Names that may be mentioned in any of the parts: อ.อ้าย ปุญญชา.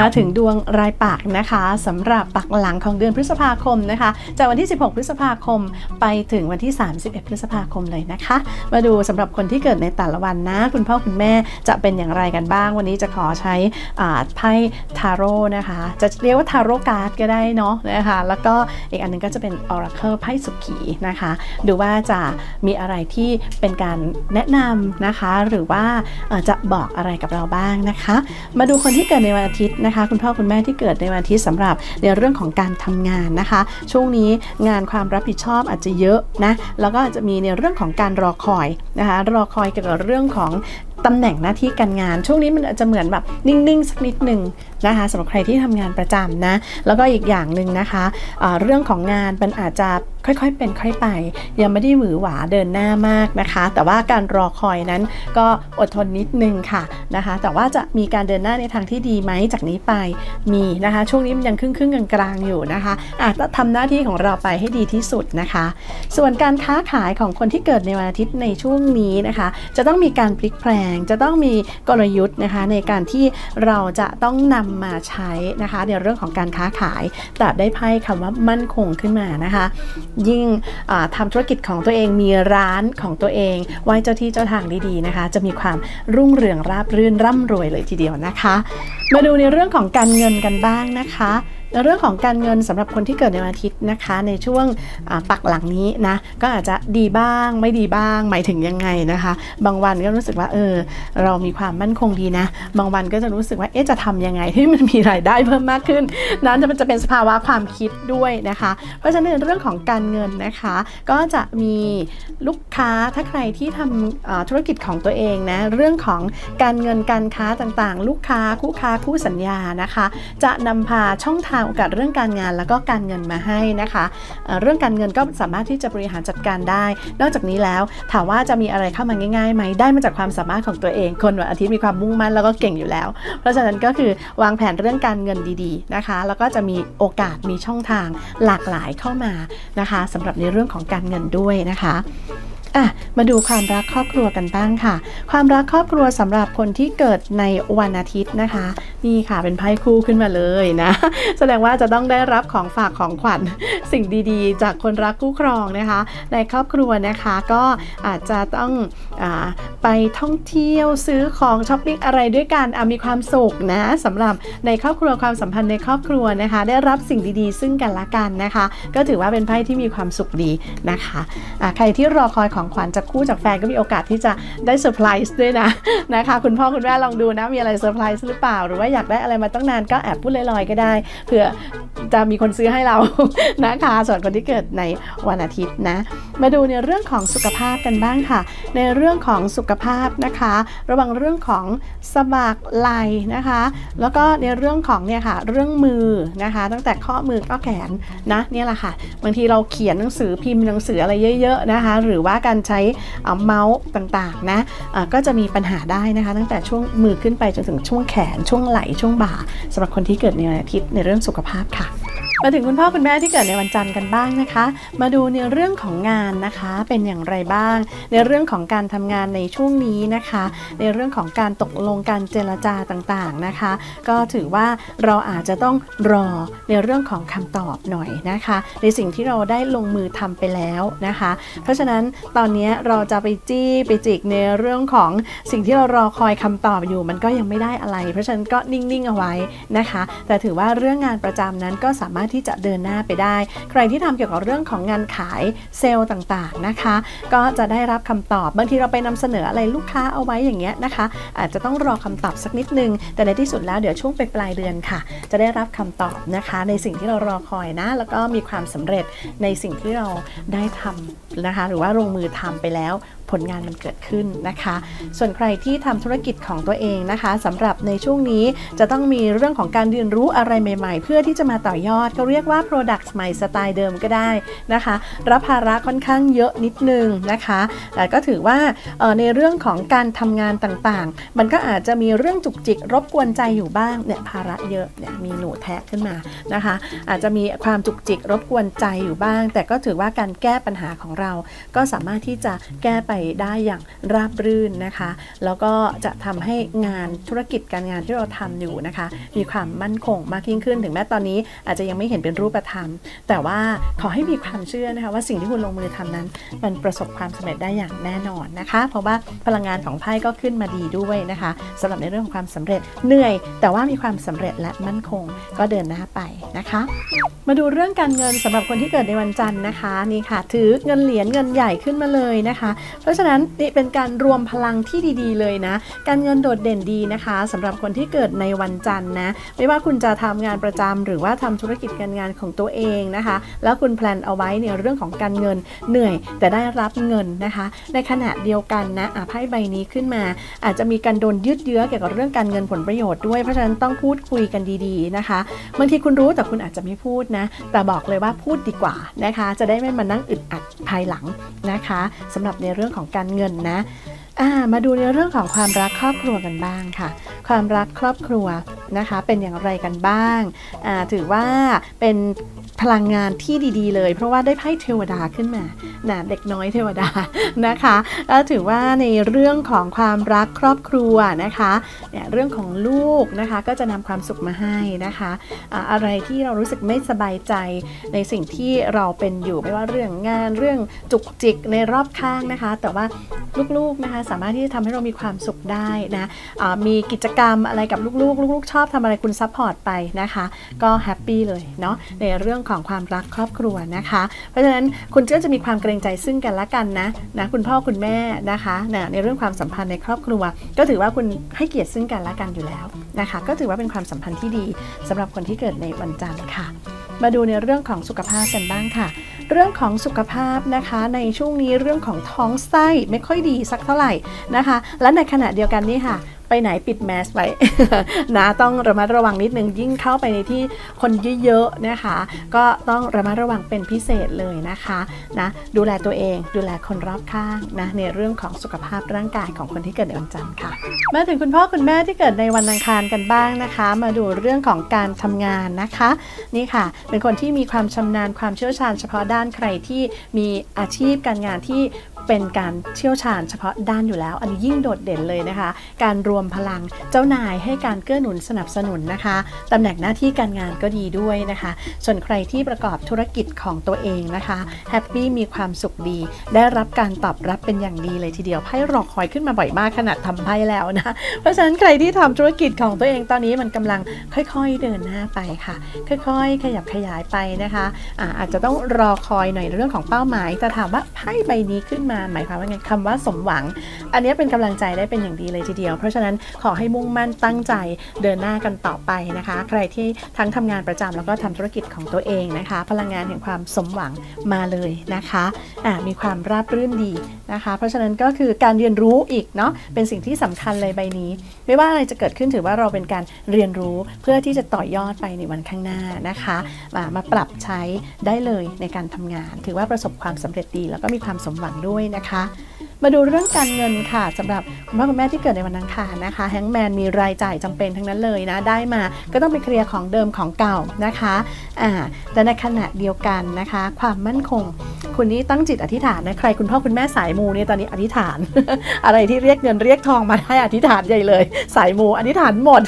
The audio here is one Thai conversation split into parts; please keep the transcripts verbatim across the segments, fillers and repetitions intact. มาถึงดวงรายปักนะคะสำหรับปักหลังของเดือนพฤษภาคมนะคะจากวันที่สิบหกพฤษภาคมไปถึงวันที่สามสิบเอ็ดพฤษภาคมเลยนะคะมาดูสำหรับคนที่เกิดในแต่ละวันนะคุณพ่อคุณแม่จะเป็นอย่างไรกันบ้างวันนี้จะขอใช้ไพ่ทาโร่นะคะจะเรียกว่าทาโร่การ์ดก็ได้เนาะนะคะแล้วก็อีกอันนึงก็จะเป็นออราเคิลไพ่สุขีนะคะดูว่าจะมีอะไรที่เป็นการแนะนำนะคะหรือว่าจะบอกอะไรกับเราบ้างนะคะมาดูคนที่เกิดในวันอาทิตย์นะคะคุณพ่อคุณแม่ที่เกิดในวันอาทิตย์สำหรับในเรื่องของการทำงานนะคะช่วงนี้งานความรับผิดชอบอาจจะเยอะนะแล้วก็อาจจะมีในเรื่องของการรอคอยนะคะรอคอยเกี่ยวกับเรื่องของตำแหน่งหน้าที่การงานช่วงนี้มันอาจจะเหมือนแบบนิ่งๆสักนิดหนึ่งนะคะสำหรับใครที่ทำงานประจำนะแล้วก็อีกอย่างหนึ่งนะคะเรื่องของงานมันอาจจะค่อยๆเป็นค่อยไปยังไม่ได้หวือหวาเดินหน้ามากนะคะแต่ว่าการรอคอยนั้นก็อดทนนิดนึงค่ะนะคะแต่ว่าจะมีการเดินหน้าในทางที่ดีไหมจากนี้ไปมีนะคะช่วงนี้มันยังครึ่งๆกลางๆอยู่นะคะอาจจะทำหน้าที่ของเราไปให้ดีที่สุดนะคะส่วนการค้าขายของคนที่เกิดในวันอาทิตย์ในช่วงนี้นะคะจะต้องมีการพลิกแพลงจะต้องมีกลยุทธ์นะคะในการที่เราจะต้องนำมาใช้นะคะในเรื่องของการค้าขายแต่ได้ไพ่คำว่ามั่นคงขึ้นมานะคะยิ่งทำธุรกิจของตัวเองมีร้านของตัวเองไว้เจ้าที่เจ้าทางดีๆนะคะจะมีความรุ่งเรืองราบรื่นร่ำรวยเลยทีเดียวนะคะมาดูในเรื่องของการเงินกันบ้างนะคะเรื่องของการเงินสำหรับคนที่เกิดในวันอาทิตย์นะคะในช่วงปักหลังนี้นะก็อาจจะดีบ้างไม่ดีบ้างหมายถึงยังไงนะคะบางวันก็รู้สึกว่าเออเรามีความมั่นคงดีนะบางวันก็จะรู้สึกว่าเอ๊ะจะทำยังไงให้มันมีรายได้เพิ่มมากขึ้นนั้นมันจะเป็นสภาวะความคิดด้วยนะคะเพราะฉะนั้นเรื่องของการเงินนะคะก็จะมีลูกค้าถ้าใครที่ทำธุรกิจของตัวเองนะเรื่องของการเงินการค้าต่างๆลูกค้าคู่ค้าคู่สัญญานะคะจะนำพาช่องทางโอกาสเรื่องการงานแล้วก็การเงินมาให้นะคะเรื่องการเงินก็สามารถที่จะบริหารจัดการได้นอกจากนี้แล้วถามว่าจะมีอะไรเข้ามาง่ายๆไหมได้มาจากความสามารถของตัวเองคนวันอาทิตย์มีความมุ่งมั่นแล้วก็เก่งอยู่แล้วเพราะฉะนั้นก็คือวางแผนเรื่องการเงินดีๆนะคะแล้วก็จะมีโอกาสมีช่องทางหลากหลายเข้ามานะคะสำหรับในเรื่องของการเงินด้วยนะคะอ่ะมาดูความรักครอบครัวกันบ้างค่ะความรักครอบครัวสำหรับคนที่เกิดในวันอาทิตย์นะคะนี่ค่ะเป็นไพ่คู่ขึ้นมาเลยนะแสดงว่าจะต้องได้รับของฝากของขวัญสิ่งดีๆจากคนรักคู่ครองนะคะในครอบครัวนะคะก็อาจจะต้องอ่าไปท่องเที่ยวซื้อของช้อปปิ้งอะไรด้วยกันมีความสุขนะสำหรับในครอบครัวความสัมพันธ์ในครอบครัวนะคะได้รับสิ่งดีๆซึ่งกันและกันนะคะก็ถือว่าเป็นไพ่ที่มีความสุขดีนะคะอ่ะใครที่รอคอยของขวัญจากคู่จากแฟนก็มีโอกาสที่จะได้เซอร์ไพรส์ด้วยนะนะคะคุณพ่อคุณแม่ลองดูนะมีอะไรเซอร์ไพรส์หรือเปล่าหรือว่าอยากได้อะไรมาตั้งนานก็แอบพูดลอยๆก็ได้เผื่อจะมีคนซื้อให้เรานะคะส่วนคนที่เกิดในวันอาทิตย์นะมาดูในเรื่องของสุขภาพกันบ้างค่ะในเรื่องของสุขภาพนะคะระวังเรื่องของสะบักไหล่นะคะแล้วก็ในเรื่องของเนี่ยค่ะเรื่องมือนะคะตั้งแต่ข้อมือก็แขนนะเนี่ยแหละค่ะบางทีเราเขียนหนังสือพิมพ์หนังสืออะไรเยอะๆนะคะหรือว่าการใช้เมาส์ต่างๆนะก็จะมีปัญหาได้นะคะตั้งแต่ช่วงมือขึ้นไปจนถึงช่วงแขนช่วงไหล่ช่วงบ่าสำหรับคนที่เกิดในวันอาทิตย์ในเรื่องสุขภาพค่ะมาถึงคุณพ่อคุณแม่ที่เกิดในวันจันทร์กันบ้างนะคะมาดูในเรื่องของงานนะคะเป็นอย่างไรบ้างในเรื่องของการทำงานในช่วงนี้นะคะในเรื่องของการตกลงการเจรจาต่างๆนะคะก็ถือว่าเราอาจจะต้องรอในเรื่องของคำตอบหน่อยนะคะในสิ่งที่เราได้ลงมือทำไปแล้วนะคะเพราะฉะนั้นตอนนี้เราจะไปจี้ไปจิกในเรื่องของสิ่งที่เรารอคอยคำตอบอยู่มันก็ยังไม่ได้อะไรเพราะฉะนั้นก็นิ่งๆเอาไว้นะคะแต่ถือว่าเรื่องงานประจำนั้นก็สามารถที่จะเดินหน้าไปได้ใครที่ทำเกี่ยวกับเรื่องของงานขายเซลล์ต่างๆนะคะก็จะได้รับคำตอบบางทีเราไปนำเสนออะไรลูกค้าเอาไว้อย่างเงี้ยนะคะอาจจะต้องรอคำตอบสักนิดนึงแต่ในที่สุดแล้วเดี๋ยวช่วงไปปลายเดือนค่ะจะได้รับคำตอบนะคะในสิ่งที่เรารอคอยนะแล้วก็มีความสำเร็จในสิ่งที่เราได้ทำนะคะหรือว่าลงมือทำไปแล้วผลงานมันเกิดขึ้นนะคะส่วนใครที่ทำธุรกิจของตัวเองนะคะสำหรับในช่วงนี้จะต้องมีเรื่องของการเรียนรู้อะไรใหม่ๆเพื่อที่จะมาต่อยอด จะเรียกว่า Products ใหม่สไตล์เดิมก็ได้นะคะรับภาระค่อนข้างเยอะนิดนึงนะคะแต่ก็ถือว่าในเรื่องของการทำงานต่างๆมันก็อาจจะมีเรื่องจุกจิกรบกวนใจอยู่บ้างเนี่ยภาระเยอะเนี่ยมีหนูแทะขึ้นมานะคะอาจจะมีความจุกจิกรบกวนใจอยู่บ้างแต่ก็ถือว่าการแก้ปัญหาของเราก็สามารถที่จะแก้ไปได้อย่างราบรื่นนะคะแล้วก็จะทำให้งานธุรกิจการงานที่เราทำอยู่นะคะมีความมั่นคงมากยิ่งขึ้นถึงแม้ตอนนี้อาจจะยังไม่เห็นเป็นรูปธรรมแต่ว่าขอให้มีความเชื่อนะคะว่าสิ่งที่คุณลงมือทำนั้นมันประสบความสำเร็จได้อย่างแน่นอนนะคะเพราะว่าพลังงานของไพ่ก็ขึ้นมาดีด้วยนะคะสำหรับในเรื่องของความสำเร็จเหนื่อยแต่ว่ามีความสำเร็จและมั่นคงก็เดินหน้าไปนะคะมาดูเรื่องการเงินสำหรับคนที่เกิดในวันจันทร์นะคะนี่ค่ะถือเงินเหรียญเงินใหญ่ขึ้นมาเลยนะคะเพราะฉะนั้นนี่เป็นการรวมพลังที่ดีๆเลยนะการเงินโดดเด่นดีนะคะสำหรับคนที่เกิดในวันจันทร์นะไม่ว่าคุณจะทำงานประจำหรือว่าทำธุรกิจการงานของตัวเองนะคะแล้วคุณแพลนเอาไว้ในเรื่องของการเงินเหนื่อยแต่ได้รับเงินนะคะในขณะเดียวกันนะไพ่ใบนี้ขึ้นมาอาจจะมีการโดนยืดเยื้อเกี่ยวกับเรื่องการเงินผลประโยชน์ด้วยเพราะฉะนั้นต้องพูดคุยกันดีๆนะคะบางทีคุณรู้แต่คุณอาจจะไม่พูดนะแต่บอกเลยว่าพูดดีกว่านะคะจะได้ไม่มานั่งอึดอัดภายหลังนะคะสำหรับในเรื่องของการเงินนะมาดูในเรื่องของความรักครอบครัวกันบ้างค่ะความรักครอบครัวนะคะเป็นอย่างไรกันบ้างถือว่าเป็นพลังงานที่ดีๆเลยเพราะว่าได้ไพ่เทวดาขึ้นมานะเด็กน้อยเทวดานะคะแล้วถือว่าในเรื่องของความรักครอบครัวนะคะเนี่ยเรื่องของลูกนะคะก็จะนำความสุขมาให้นะคะอะอะไรที่เรารู้สึกไม่สบายใจในสิ่งที่เราเป็นอยู่ไม่ว่าเรื่องงานเรื่องจุกจิกในรอบข้างนะคะแต่ว่าลูกๆนะคะสามารถที่จะทำให้เรามีความสุขได้นะะมีกิจกรรมอะไรกับลูกๆลูกๆชอบทำอะไรคุณซัพพอร์ตไปนะคะก็แฮปปี้เลยเนาะในเรื่องของความรักครอบครัวนะคะเพราะฉะนั้นคุณก็จะมีความเกรงใจซึ่งกันและกันนะนะคุณพ่อคุณแม่นะคะนะในเรื่องความสัมพันธ์ในครอบครัวก็ถือว่าคุณให้เกียรติซึ่งกันและกันอยู่แล้วนะคะก็ถือว่าเป็นความสัมพันธ์ที่ดีสำหรับคนที่เกิดในวันจันทร์ค่ะมาดูในเรื่องของสุขภาพกันบ้างค่ะเรื่องของสุขภาพนะคะในช่วงนี้เรื่องของท้องไส้ไม่ค่อยดีสักเท่าไหร่นะคะและในขณะเดียวกันนี่ค่ะไปไหนปิดแมสไว้ นะต้องระมัดระวังนิดนึงยิ่งเข้าไปในที่คนเยอะๆนะคะก็ต้องระมัดระวังเป็นพิเศษเลยนะคะนะดูแลตัวเองดูแลคนรอบข้างนะในเรื่องของสุขภาพร่างกายของคนที่เกิดในวันจันทร์ค่ะมาถึงคุณพ่อคุณแม่ที่เกิดในวันอังคารกันบ้างนะคะมาดูเรื่องของการทำงานนะคะนี่ค่ะเป็นคนที่มีความชำนาญความเชี่ยวชาญเฉพาะด้านใครที่มีอาชีพการงานที่เป็นการเชี่ยวชาญเฉพาะด้านอยู่แล้วอันนี้ยิ่งโดดเด่นเลยนะคะการรวมพลังเจ้านายให้การเกื้อหนุนสนับสนุนนะคะตำแหน่งหน้าที่การงานก็ดีด้วยนะคะส่วนใครที่ประกอบธุรกิจของตัวเองนะคะแฮปปี้มีความสุขดีได้รับการตอบรับเป็นอย่างดีเลยทีเดียวไพ่รอคอยขึ้นมาบ่อยมากขนาดทำไพ่แล้วนะเพราะฉะนั้นใครที่ทำธุรกิจของตัวเองตอนนี้มันกำลังค่อยๆเดินหน้าไปค่ะค่อยๆขยับขยายไปนะคะอ่าอาจจะต้องรอคอยหน่อยเรื่องของเป้าหมายแต่ถามว่าไพ่ใบนี้ขึ้นมาหมายความว่าไงคำว่าสมหวังอันนี้เป็นกำลังใจได้เป็นอย่างดีเลยทีเดียวเพราะฉะนั้นขอให้มุ่งมั่นตั้งใจเดินหน้ากันต่อไปนะคะใครที่ทั้งทำงานประจำแล้วก็ทำธุรกิจของตัวเองนะคะพลังงานแห่งความสมหวังมาเลยนะคะอ่ะมีความราบรื่นดีนะคะเพราะฉะนั้นก็คือการเรียนรู้อีกเนาะเป็นสิ่งที่สำคัญเลยใบนี้ไม่ว่าอะไรจะเกิดขึ้นถือว่าเราเป็นการเรียนรู้เพื่อที่จะต่อยอดไปในวันข้างหน้านะคะมามาปรับใช้ได้เลยในการทำงานถือว่าประสบความสำเร็จดีแล้วก็มีความสมหวังด้วยนะคะมาดูเรื่องการเงินค่ะสำหรับคุณพ่อคุณแม่ที่เกิดในวันอังคารนะคะแฮงแมนมีรายจ่ายจำเป็นทั้งนั้นเลยนะได้มาก็ต้องไปเคลียร์ของเดิมของเก่านะคะอ่าแต่ในขณะเดียวกันนะคะความมั่นคงคุณนี่ตั้งจิตอธิษฐานนะใครคุณพ่อคุณแม่สายมูนี่ตอนนี้อธิษฐาน อะไรที่เรียกเงินเรียกทองมาให้อธิษฐานใหญ่เลยสายมูอธิษฐานหมด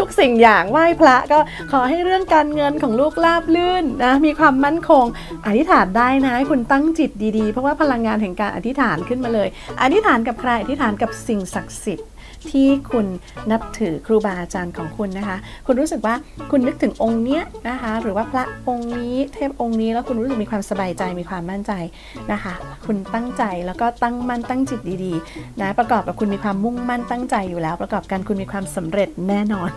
ทุกสิ่งอย่างไหว้พระก็ขอให้เรื่องการเงินของลูกราบลื่นนะมีความมั่นคงอธิษฐานได้นะให้คุณตั้งจิตดีๆเพราะว่าพลังงานแห่งการอธิษฐานขึ้นมาเลยอธิษฐานกับใครอธิษฐานกับสิ่งศักดิ์สิทธิ์ที่คุณนับถือครูบาอาจารย์ของคุณนะคะคุณรู้สึกว่าคุณนึกถึงองค์เนี้ยนะคะหรือว่าพระองค์นี้เทพองค์นี้แล้วคุณรู้สึกมีความสบายใจมีความมั่นใจนะคะคุณตั้งใจแล้วก็ตั้งมั่นตั้งจิตดีๆนะประกอบกับคุณมีความมุ่งมั่นตั้งใจอยู่แล้วประกอบกันคุณมีความสำเร็จแน่นอน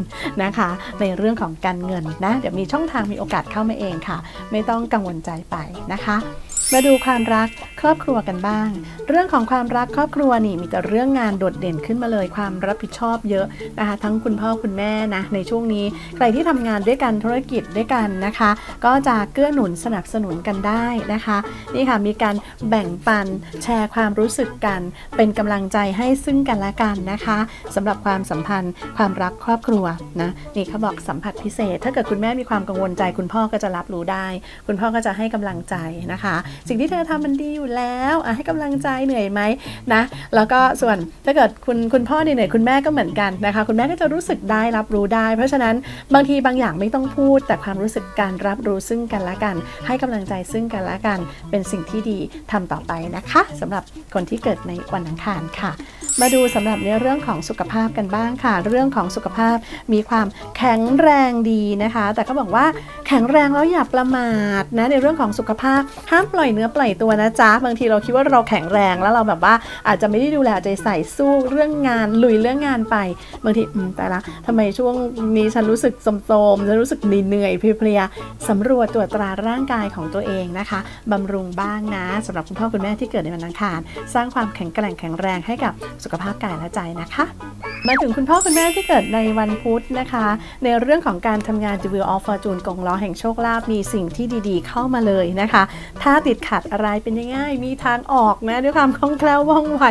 นะคะในเรื่องของการเงินนะเดี๋ยวมีช่องทางมีโอกาสเข้ามาเองค่ะไม่ต้องกังวลใจไปนะคะ มาดูความรักครอบครัวกันบ้างเรื่องของความรักครอบครัวนี่มีแต่เรื่องงานโดดเด่นขึ้นมาเลยความรับผิดชอบเยอะนะคะทั้งคุณพ่อคุณแม่นะในช่วงนี้ใครที่ทำงานด้วยกันธุรกิจด้วยกันนะคะก็จะเกื้อหนุนสนับสนุนกันได้นะคะนี่ค่ะมีการแบ่งปันแชร์ความรู้สึกกันเป็นกำลังใจให้ซึ่งกันและกันนะคะสำหรับความสัมพันธ์ความรักครอบครัวนะนี่เขาบอกสัมผัสพิเศษถ้าเกิดคุณแม่มีความกังวลใจคุณพ่อก็จะรับรู้ได้คุณพ่อก็จะให้กำลังใจนะคะสิ่งที่เธอทำมันดีอยู่แล้วอ่ะให้กำลังใจเหนื่อยไหมนะแล้วก็ส่วนถ้าเกิดคุณคุณพ่อเหนื่อยคุณแม่ก็เหมือนกันนะคะคุณแม่ก็จะรู้สึกได้รับรู้ได้เพราะฉะนั้นบางทีบางอย่างไม่ต้องพูดแต่ความรู้สึกการรับรู้ซึ่งกันและกันให้กำลังใจซึ่งกันและกันเป็นสิ่งที่ดีทำต่อไปนะคะสำหรับคนที่เกิดในวันอังคารค่ะมาดูสำหรับในเรื่องของสุขภาพกันบ้างค่ะเรื่องของสุขภาพมีความแข็งแรงดีนะคะแต่ก็บอกว่าแข็งแรงแล้วอย่าประมาทนะในเรื่องของสุขภาพห้ามปล่อยเนื้อปล่อยตัวนะจ๊ะบางทีเราคิดว่าเราแข็งแรงแล้วเราแบบว่าอาจจะไม่ได้ดูแลใจใส่สู้เรื่องงานลุยเรื่องงานไปบางทีอืมแต่ละทำไมช่วงนี้ฉันรู้สึกโทรมฉันรู้สึกเหนื่อยเพลียสำรวจตรวจตราร่างกายของตัวเองนะคะบำรุงบ้างนะสำหรับคุณพ่อคุณแม่ที่เกิดในวันอังคารสร้างความแข็งแกร่งแข็งแรงให้กับสุขภาพกายและใจนะคะมาถึงคุณพ่อคุณแม่ที่เกิดในวันพุธนะคะในเรื่องของการทำงาน The Wheel of Fortune กงล้อแห่งโชคลาภมีสิ่งที่ดีๆเข้ามาเลยนะคะถ้าติดขัดอะไรเป็นง่ายๆมีทางออกนะด้วยความคล่องแคล่วว่องไว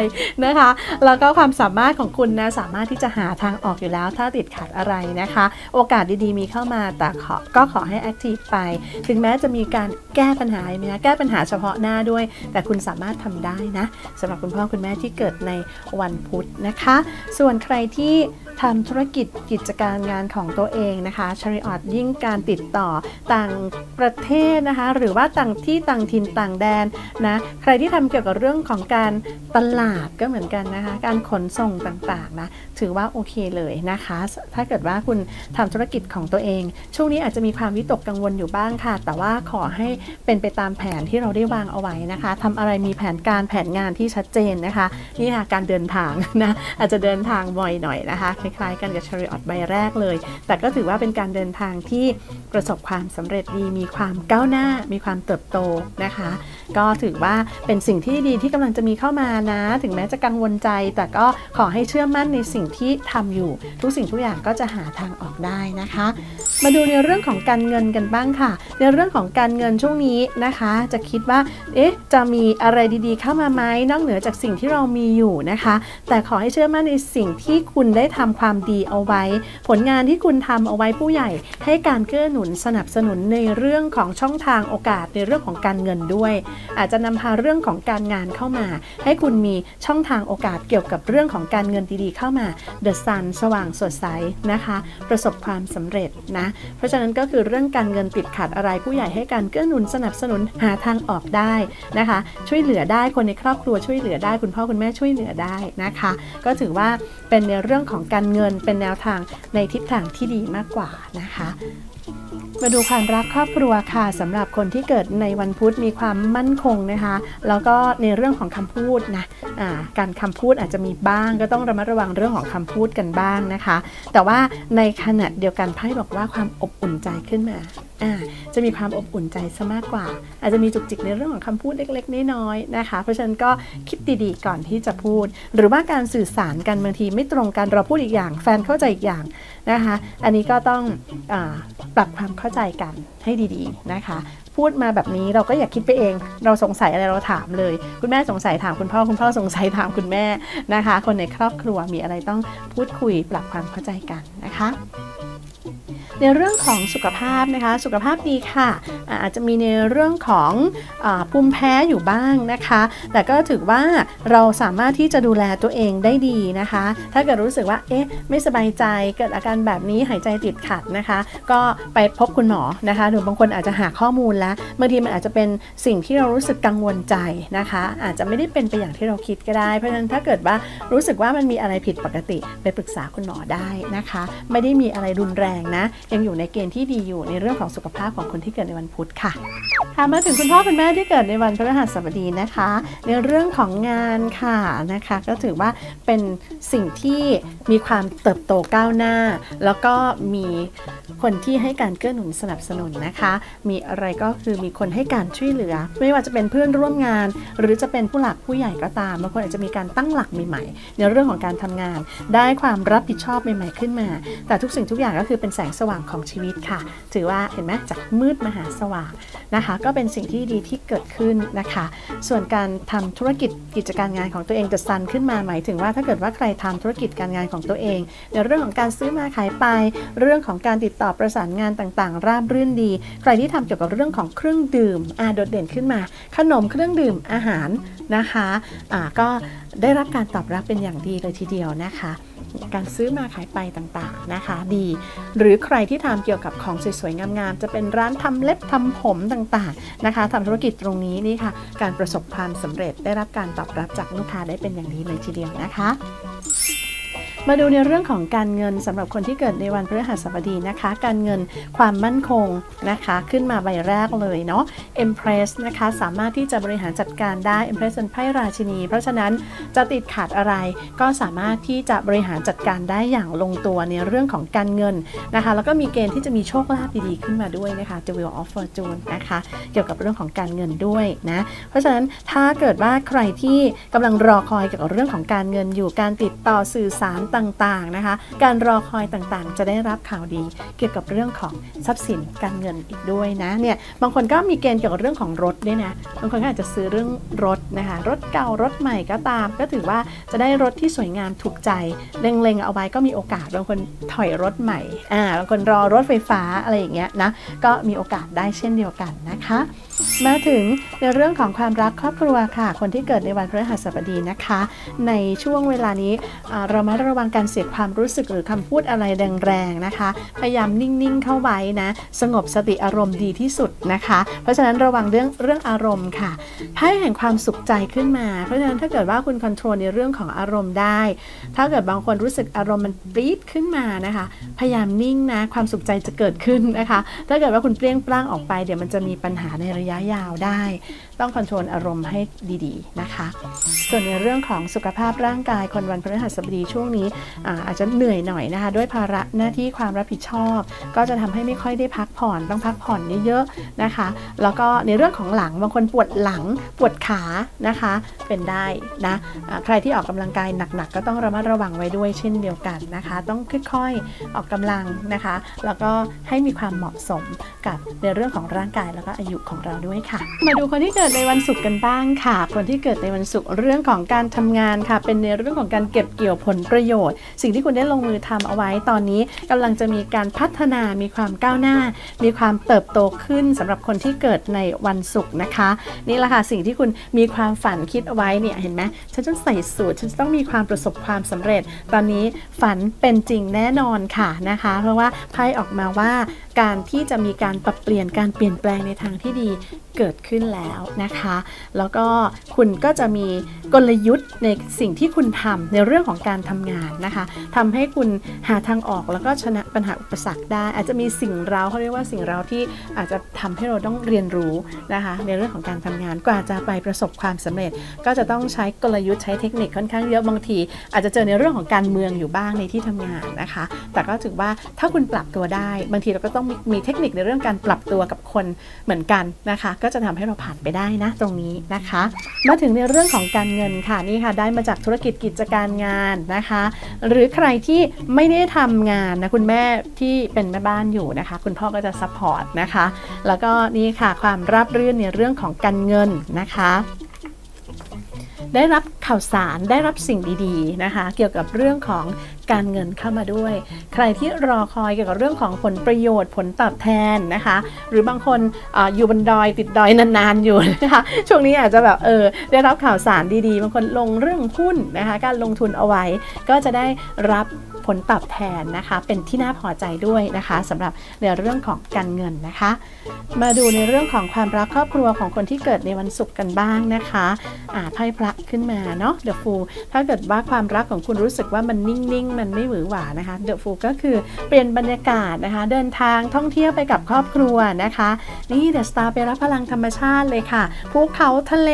นะคะแล้วก็ความสามารถของคุณนะสามารถที่จะหาทางออกอยู่แล้วถ้าติดขัดอะไรนะคะโอกาสดีๆมีเข้ามาแต่ก็ขอให้แอคทีฟไปถึงแม้จะมีการแก้ปัญหาไหมนะแก้ปัญหาเฉพาะหน้าด้วยแต่คุณสามารถทำได้นะสำหรับคุณพ่อคุณแม่ที่เกิดในวันพุธนะคะส่วนใครที่ทำธุรกิจกิจการงานของตัวเองนะคะชริออดยิ่งการติดต่อต่างประเทศนะคะหรือว่าต่างที่ต่างถิ่นต่างแดนนะใครที่ทำเกี่ยวกับเรื่องของการตลาดก็เหมือนกันนะคะการขนส่งต่างๆนะถือว่าโอเคเลยนะคะถ้าเกิดว่าคุณทำธุรกิจของตัวเองช่วงนี้อาจจะมีความวิตกกังวลอยู่บ้างค่ะแต่ว่าขอให้เป็นไปตามแผนที่เราได้วางเอาไว้นะคะทำอะไรมีแผนการแผนงานที่ชัดเจนนะคะนี่ค่ะการเดินทางนะอาจจะเดินทางบ่อยหน่อยนะคะคล้ายๆกันกับชริออดใบแรกเลยแต่ก็ถือว่าเป็นการเดินทางที่ประสบความสำเร็จดีมีความก้าวหน้ามีความเติบโตนะคะก็ถือว่าเป็นสิ่งที่ดีที่กำลังจะมีเข้ามานะถึงแม้จะกังวลใจแต่ก็ขอให้เชื่อมั่นในสิ่งที่ทำอยู่ทุกสิ่งทุกอย่างก็จะหาทางออกได้นะคะมาดูในเรื่องของการเงินกันบ้างค่ะในเรื่องของการเงินช่วงนี้นะคะจะคิดว่าเอ๊ะจะมีอะไรดีๆเข้ามาไหมนอกเหนือจากสิ่งที่เรามีอยู่นะคะแต่ขอให้เชื่อมั่นในสิ่งที่คุณได้ทำความดีเอาไว้ผลงานที่คุณทำเอาไว้ผู้ใหญ่ให้การเกื้อหนุนสนับสนุนในเรื่องของช่องทางโอกาสในเรื่องของการเงินด้วยอาจจะนำพาเรื่องของการงานเข้ามาให้คุณมีช่องทางโอกาสเกี่ยวกับเรื่องของการเงินดีๆเข้ามาเดอะซันสว่างสดใสนะคะประสบความสำเร็จนะเพราะฉะนั้นก็คือเรื่องการเงินติดขัดอะไรผู้ใหญ่ให้การเกื้อหนุนสนับสนุนหาทางออกได้นะคะช่วยเหลือได้คนในครอบครัวช่วยเหลือได้คุณพ่อคุณแม่ช่วยเหลือได้นะคะก็ถือว่าเป็นในเรื่องของการเงินเป็นแนวทางในทิศทางที่ดีมากกว่านะคะมาดูความรักครอบครัวค่ะสำหรับคนที่เกิดในวันพุธมีความมั่นคงนะคะแล้วก็ในเรื่องของคำพูดนะอ่าการคำพูดอาจจะมีบ้างก็ต้องระมัดระวังเรื่องของคำพูดกันบ้างนะคะแต่ว่าในขณะเดียวกันไพ่บอกว่าความอบอุ่นใจขึ้นมาอ่าจะมีความอบอุ่นใจซะมากกว่าอาจจะมีจุกจิกในเรื่องของคำพูดเล็กๆน้อยๆนะคะเพราะฉะนั้นก็คิดดีๆก่อนที่จะพูดหรือว่าการสื่อสารกันบางทีไม่ตรงกันเราพูดอีกอย่างแฟนเข้าใจอีกอย่างนะคะอันนี้ก็ต้องอ่าปรับความเข้าใจกันให้ดีๆนะคะพูดมาแบบนี้เราก็อย่าคิดไปเองเราสงสัยอะไรเราถามเลยคุณแม่สงสัยถามคุณพ่อคุณพ่อสงสัยถามคุณแม่นะคะคนในครอบครัวมีอะไรต้องพูดคุยปรับความเข้าใจกันนะคะในเรื่องของสุขภาพนะคะสุขภาพดีค่ะอาจจะมีในเรื่องของภูมิแพ้อยู่บ้างนะคะแต่ก็ถือว่าเราสามารถที่จะดูแลตัวเองได้ดีนะคะถ้าเกิดรู้สึกว่าเอ๊ะไม่สบายใจเกิดอาการแบบนี้หายใจติดขัดนะคะก็ไปพบคุณหมอนะคะหรือบางคนอาจจะหาข้อมูลแล้วบางทีมันอาจจะเป็นสิ่งที่เรารู้สึกกังวลใจนะคะอาจจะไม่ได้เป็นไปอย่างที่เราคิดก็ได้เพราะฉะนั้นถ้าเกิดว่ารู้สึกว่ามันมีอะไรผิดปกติไปปรึกษาคุณหมอได้นะคะไม่ได้มีอะไรรุนแรงนะ ยังอยู่ในเกณฑ์ที่ดีอยู่ในเรื่องของสุขภาพของคนที่เกิดในวันพุธค่ะค่ะมาถึงคุณพ่อคุณแม่ที่เกิดในวันพฤหัสบดีนะคะในเรื่องของงานค่ะนะคะก็ถือว่าเป็นสิ่งที่มีความเติบโตก้าวหน้าแล้วก็มีคนที่ให้การเกื้อหนุนสนับสนุนนะคะมีอะไรก็คือมีคนให้การช่วยเหลือไม่ว่าจะเป็นเพื่อนร่วมงานหรือจะเป็นผู้หลักผู้ใหญ่ก็ตามบางคนอาจจะมีการตั้งหลักใหม่ๆในเรื่องของการทำงานได้ความรับผิดชอบใหม่ๆขึ้นมาแต่ทุกสิ่งทุกอย่างก็คือเป็นแสงสว่างของชีวิตค่ะถือว่าเห็นไหมจากมืดมาหาสว่างนะคะก็เป็นสิ่งที่ดีที่เกิดขึ้นนะคะส่วนการทำธุรกิจกิจการงานของตัวเองจะสั่นขึ้นมาหมายถึงว่าถ้าเกิดว่าใครทำธุรกิจการงานของตัวเองในเรื่องของการซื้อมาขายไปเรื่องของการติดต่อประสานงานต่างๆราบรื่นดีใครที่ทำเกี่ยวกับเรื่องของเครื่องดื่มอาโดดเด่นขึ้นมาขนมเครื่องดื่มอาหารนะคะอ่าก็ได้รับการตอบรับเป็นอย่างดีเลยทีเดียวนะคะการซื้อมาขายไปต่างๆนะคะดีหรือใครที่ทำเกี่ยวกับของสวยๆงามๆจะเป็นร้านทำเล็บทำผมต่างๆนะคะทำธุรกิจตรงนี้นี่ค่ะการประสบความสำเร็จได้รับการตอบรับจากลูกค้าได้เป็นอย่างดีเลยทีเดียวนะคะมาดูในเรื่องของการเงินสำหรับคนที่เกิดในวันพฤหัสบดีนะคะการเงินความมั่นคงนะคะขึ้นมาใบแรกเลยเนาะ Empress นะคะสามารถที่จะบริหารจัดการได้ Empress เป็นไพ่ราชินีเพราะฉะนั้นจะติดขาดอะไรก็สามารถที่จะบริหารจัดการได้อย่างลงตัวในเรื่องของการเงินนะคะแล้วก็มีเกณฑ์ที่จะมีโชคลาภดีๆขึ้นมาด้วยนะคะ The Wheel of Fortune นะคะเกี่ยวกับเรื่องของการเงินด้วยนะเพราะฉะนั้นถ้าเกิดว่าใครที่กำลังรอคอยเกี่ยวกับเรื่องของการเงินอยู่การติดต่อสื่อสารต่างๆนะคะการรอคอยต่างๆจะได้รับข่าวดีเกี่ยวกับเรื่องของทรัพย์สินการเงินอีกด้วยนะเนี่ยบางคนก็มีเกณฑ์เกี่ยวกับเรื่องของรถด้วยนะบางคนก็อาจจะซื้อเรื่องรถนะคะรถเก่ารถใหม่ก็ตามก็ถือว่าจะได้รถที่สวยงามถูกใจเล็งๆเอาไว้ก็มีโอกาสบางคนถอยรถใหม่อ่าบางคนรอรถไฟฟ้าอะไรอย่างเงี้ยนะก็มีโอกาสได้เช่นเดียวกันนะคะมาถึงในเรื่องของความรักครอบครัวค่ะคนที่เกิดในวันพฤหัสบดีนะคะในช่วงเวลานี้เรามาระวังการเสียความรู้สึกหรือคำพูดอะไรแรงๆนะคะพยายามนิ่งๆเข้าไว้นะสงบสติอารมณ์ดีที่สุดนะคะเพราะฉะนั้นระวังเรื่องเรื่องอารมณ์ค่ะไพ่แห่งความสุขใจขึ้นมาเพราะฉะนั้นถ้าเกิดว่าคุณคอนโทรลในเรื่องของอารมณ์ได้ถ้าเกิดบางคนรู้สึกอารมณ์มันปรี๊ดขึ้นมานะคะพยายามนิ่งนะความสุขใจจะเกิดขึ้นนะคะถ้าเกิดว่าคุณเปรี้ยงปร้างออกไปเดี๋ยวมันจะมีปัญหาในระยะยาวได้ต้องคอนโทรลอารมณ์ให้ดีๆนะคะส่วนในเรื่องของสุขภาพร่างกายคนวันพฤหัสบดีช่วงนี้ อ่า อาจจะเหนื่อยหน่อยนะคะด้วยภาระหน้าที่ความรับผิดชอบก็จะทำให้ไม่ค่อยได้พักผ่อนต้องพักผ่อนเยอะๆนะคะแล้วก็ในเรื่องของหลังบางคนปวดหลังปวดขานะคะเป็นได้นะใครที่ออกกำลังกายหนักๆก็ต้องระมัดระวังไว้ด้วยเช่นเดียวกันนะคะต้องค่อยๆออกกำลังนะคะแล้วก็ให้มีความเหมาะสมกับในเรื่องของร่างกายแล้วก็อายุของเราด้วยค่ะมาดูคนที่เกิดในวันศุกร์กันบ้างค่ะคนที่เกิดในวันศุกร์เรื่องของการทำงานค่ะเป็นในเรื่องของการเก็บเกี่ยวผลประโยชน์สิ่งที่คุณได้ลงมือทำเอาไว้ตอนนี้กำลังจะมีการพัฒนามีความก้าวหน้ามีความเติบโตขึ้นสำหรับคนที่เกิดในวันศุกร์นะคะนี่แหละค่ะสิ่งที่คุณมีความฝันคิดเอาไว้เนี่ยเห็นไหมฉันต้องใส่สูตรฉันต้องมีความประสบความสำเร็จตอนนี้ฝันเป็นจริงแน่นอนค่ะนะคะเพราะว่าไพ่ออกมาว่าการที่จะมีการปรับเปลี่ยนการเปลี่ยนแปลงในทางที่ดีเกิดขึ้นแล้วนะคะแล้วก็คุณก็จะมีกลยุทธ์ในสิ่งที่คุณทำในเรื่องของการทำงานนะคะทำให้คุณหาทางออกแล้วก็ชนะปัญหาอุปสรรคได้อาจจะมีสิ่งเร้าเขาเรียกว่าสิ่งเร้าที่อาจจะทำให้เราต้องเรียนรู้นะคะในเรื่องของการทำงานกว่าจะไปประสบความสำเร็จก็จะต้องใช้กลยุทธ์ใช้เทคนิคค่อนข้างเยอะบางทีอาจจะเจอในเรื่องของการเมืองอยู่บ้างในที่ทำงานนะคะแต่ก็ถือว่าถ้าคุณปรับตัวได้บางทีเราก็ต้องมีเทคนิคในเรื่องการปรับตัวกับคนเหมือนกันนะคะก็จะทำให้เราผ่านไปได้นะตรงนี้นะคะมาถึงในเรื่องของการเงินค่ะนี่ค่ะได้มาจากธุรกิจกิจการงานนะคะหรือใครที่ไม่ได้ทำงานนะคุณแม่ที่เป็นแม่บ้านอยู่นะคะคุณพ่อก็จะซัพพอร์ตนะคะแล้วก็นี่ค่ะความราบรื่นในเรื่องของการเงินนะคะได้รับข่าวสารได้รับสิ่งดีๆนะคะเกี่ยวกับเรื่องของการเงินเข้ามาด้วยใครที่รอคอยเกี่ยวกับเรื่องของผลประโยชน์ผลตอบแทนนะคะหรือบางคนออยู่บนดอยติดดอยนานๆอยู่นะคะช่วงนี้อาจจะแบบเออได้รับข่าวสารดีๆบางคนลงเรื่องหุ้นนะคะการลงทุนเอาไว้ก็จะได้รับผลตอบแทนนะคะเป็นที่น่าพอใจด้วยนะคะสำหรับในเรื่องของการเงินนะคะมาดูในเรื่องของความรักครอบครัวของคนที่เกิดในวันศุกร์กันบ้างนะคะไพ่พระ ขึ้นมาเนาะเดอะฟูลถ้าเกิดว่าความรักของคุณรู้สึกว่ามันนิ่งๆมันไม่หวือหวานะคะเดอะฟูลก็คือเปลี่ยนบรรยากาศนะคะเดินทางท่องเที่ยวไปกับครอบครัวนะคะนี่เดอะสตาร์ไปรับพลังธรรมชาติเลยค่ะภูเขาทะเล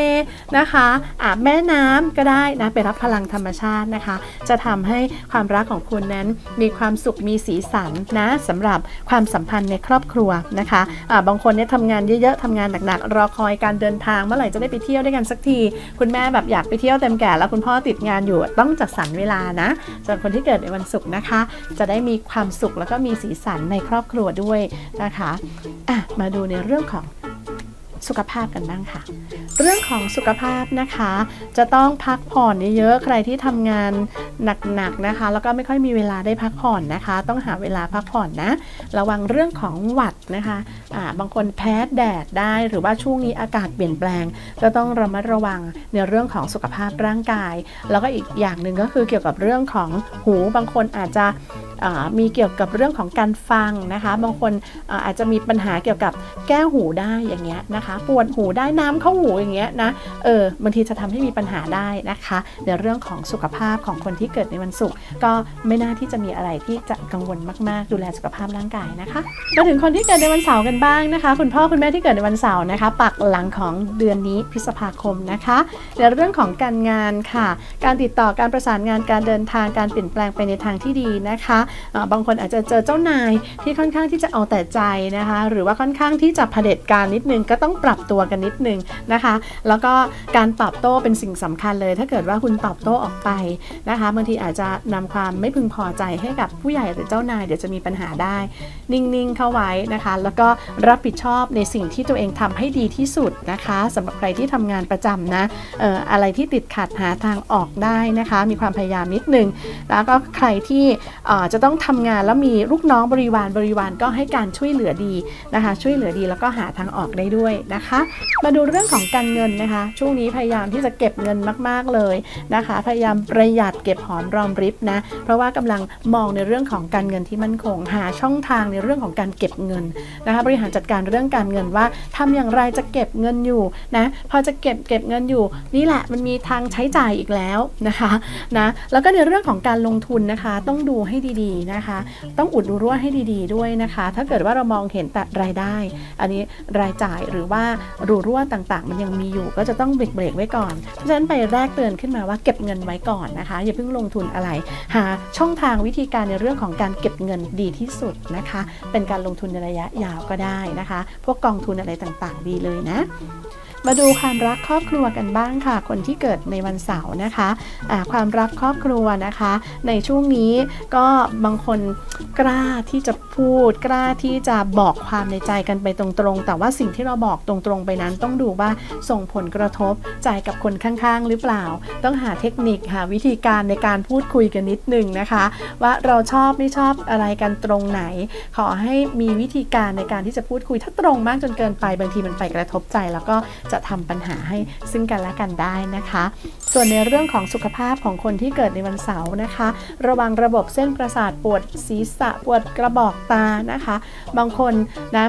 นะคะอาบแม่น้ำก็ได้นะไปรับพลังธรรมชาตินะคะจะทำให้ความรักของคุณนั้นมีความสุขมีสีสันนะสำหรับความสัมพันธ์ในครอบครัวนะคะะบางคนเนี่ยทำงานเยอะๆทำงานหนักๆรอคอยการเดินทางเมื่อไหร่จะได้ไปเที่ยวด้วยกันสักทีคุณแม่แบบอยากไปเที่ยวเต็มแก่แล้วคุณพ่อติดงานอยู่ต้องจัดสรรเวลานะส่วนคนที่เกิดในวันศุกร์นะคะจะได้มีความสุขแล้วก็มีสีสันในครอบครัวด้วยนะคะอ่ะมาดูในเรื่องของสุขภาพกันบ้างค่ะเรื่องของสุขภาพนะคะจะต้องพักผ่อนเยอะๆใครที่ทำงานหนักๆนะคะแล้วก็ไม่ค่อยมีเวลาได้พักผ่อนนะคะต้องหาเวลาพักผ่อนนะระวังเรื่องของหวัดนะคะอ่าบางคนแพ้แดดได้หรือว่าช่วงนี้อากาศเปลี่ยนแปลงจะต้องระมัดระวังในเรื่องของสุขภาพร่างกายแล้วก็อีกอย่างหนึ่งก็คือเกี่ยวกับเรื่องของหูบางคนอาจจะมีเกี่ยวกับเรื่องของการฟังนะคะบางคน อ, อาจจะมีปัญหาเกี่ยวกับแก้หูได้อย่างเงี้ยนะคะปวดหูได้น้ำเข้าหูอย่างเงี้ยนะเออบางทีจะทำให้มีปัญหาได้นะคะในเรื่องของสุขภาพของคนที่เกิดในวันศุกร์ก็ไม่น่าที่จะมีอะไรที่จะกังวลมากๆดูแลสุขภาพร่างกายนะคะมาถึงคนที่เกิดในวันเสาร์กันบ้างนะคะคุณพ่อคุณแม่ที่เกิดในวันเสาร์นะคะปักหลังของเดือนนี้พฤษภาคมนะคะในเรื่องของการงานค่ะการติดต่อการประสานงานการเดินทางการเปลี่ยนแปลงไปในทางที่ดีนะคะบางคนอาจจะเจอเจ้านายที่ค่อนข้างที่จะเอาแต่ใจนะคะหรือว่าค่อนข้างที่จะเผด็จการนิดนึงก็ต้องปรับตัวกันนิดนึงนะคะแล้วก็การตอบโต้เป็นสิ่งสำคัญเลยถ้าเกิดว่าคุณตอบโต้ออกไปนะคะบางทีอาจจะนำความไม่พึงพอใจให้กับผู้ใหญ่หรือเจ้านายเดี๋ยวจะมีปัญหาได้นิ่งๆเข้าไว้นะคะแล้วก็รับผิดชอบในสิ่งที่ตัวเองทำให้ดีที่สุดนะคะสำหรับใครที่ทำงานประจำนะ เอ่อ อะไรที่ติดขัดหาทางออกได้นะคะมีความพยายามนิดนึงแล้วก็ใครที่จะต้องทำงานแล้วมีลูกน้องบริวารบริวารก็ให้การช่วยเหลือดีนะคะช่วยเหลือดีแล้วก็หาทางออกได้ด้วยนะคะมาดูเรื่องของการเงินนะคะช่วงนี้พยายามที่จะเก็บเงินมากๆเลยนะคะพยายามประหยัดเก็บหอมรอมริบนะเพราะว่ากำลังมองในเรื่องของการเงินที่มั่นคงหาช่องทางในเรื่องของการเก็บเงินนะคะบริหารจัดการเรื่องการเงินว่าทำอย่างไรจะเก็บเงินอยู่นะพอจะเก็บเก็บเงินอยู่นี่แหละมันมีทางใช้จ่ายอีกแล้วนะคะนะแล้วก็ในเรื่องของการลงทุนนะคะต้องดูให้ดีดีนะคะต้องอุดรูรั่วให้ดีๆด้วยนะคะถ้าเกิดว่าเรามองเห็นแต่รายได้อันนี้รายจ่ายหรือว่ารูรั่วต่างๆมันยังมีอยู่ก็จะต้องเบรกเบรกไว้ก่อนเพราะฉะนั้นไปแรกเตือนขึ้นมาว่าเก็บเงินไว้ก่อนนะคะอย่าเพิ่งลงทุนอะไรหาช่องทางวิธีการในเรื่องของการเก็บเงินดีที่สุดนะคะเป็นการลงทุนในระยะยาวก็ได้นะคะพวกกองทุนอะไรต่างๆดีเลยนะมาดูความรักครอบครัวกันบ้างค่ะคนที่เกิดในวันเสาร์นะคะะความรักครอบครัวนะคะในช่วงนี้ก็บางคนกล้าที่จะพูดกล้าที่จะบอกความในใจกันไปตรงๆแต่ว่าสิ่งที่เราบอกตรงๆไปนั้นต้องดูว่าส่งผลกระทบใจกับคนข้างๆหรือเปล่าต้องหาเทคนิคหาวิธีการในการพูดคุยกันนิดนึงนะคะว่าเราชอบไม่ชอบอะไรกันตรงไหนขอให้มีวิธีการในการที่จะพูดคุยถ้าตรงมากจนเกินไปบางทีมันไปกระทบใจแล้วก็จะทำปัญหาให้ซึ่งกันและกันได้นะคะส่วนในเรื่องของสุขภาพของคนที่เกิดในวันเสาร์นะคะระวังระบบเส้นประสาทปวดศีรษะปวดกระบอกตานะคะบางคนนะ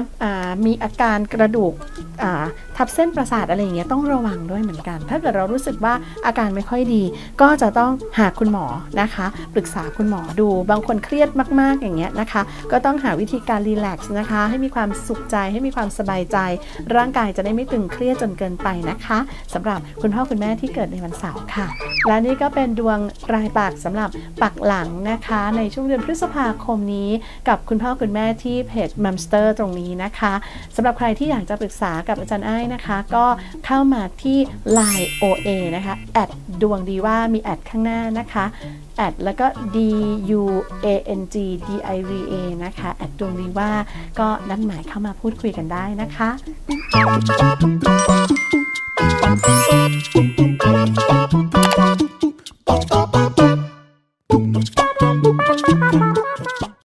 มีอาการกระดูกทับเส้นประสาทอะไรอย่างเงี้ยต้องระวังด้วยเหมือนกันถ้าเกิดเรารู้สึกว่าอาการไม่ค่อยดีก็จะต้องหาคุณหมอนะคะปรึกษาคุณหมอดูบางคนเครียดมากๆอย่างเงี้ยนะคะก็ต้องหาวิธีการรีแลกซ์นะคะให้มีความสุขใจให้มีความสบายใจร่างกายจะได้ไม่ตึงเครียดจนเกินไปนะคะสำหรับคุณพ่อคุณแม่ที่เกิดในวันเสาร์ค่ะและนี่ก็เป็นดวงรายปักสำหรับปักหลังนะคะในช่วงเดือนพฤษภาคมนี้กับคุณพ่อคุณแม่ที่เพจมัมสเตอร์ตรงนี้นะคะสำหรับใครที่อยากจะปรึกษากับอาจารย์อ้ายนะคะก็เข้ามาที่ ไลน์ โอ เอ นะคะแอดดวงดีว่ามีแอดข้างหน้านะคะแอดแล้วก็ ดี ยู เอ เอ็น จี ดี ไอ วี เอ นะคะแอดดวงดีว่าก็นัดหมายเข้ามาพูดคุยกันได้นะคะ